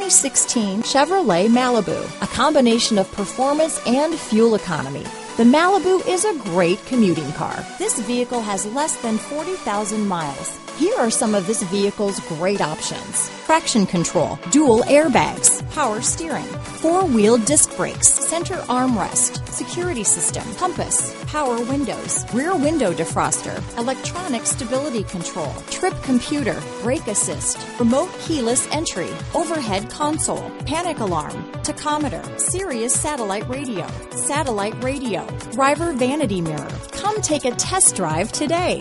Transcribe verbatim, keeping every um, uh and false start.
twenty sixteen Chevrolet Malibu, a combination of performance and fuel economy. The Malibu is a great commuting car. This vehicle has less than forty thousand miles. Here are some of this vehicle's great options: traction control, dual airbags, power steering, four-wheel disc brakes, center armrest, security system, compass, power windows, rear window defroster, electronic stability control, trip computer, brake assist, remote keyless entry, overhead console, panic alarm, tachometer, Sirius satellite radio, satellite radio, driver vanity mirror. Come take a test drive today.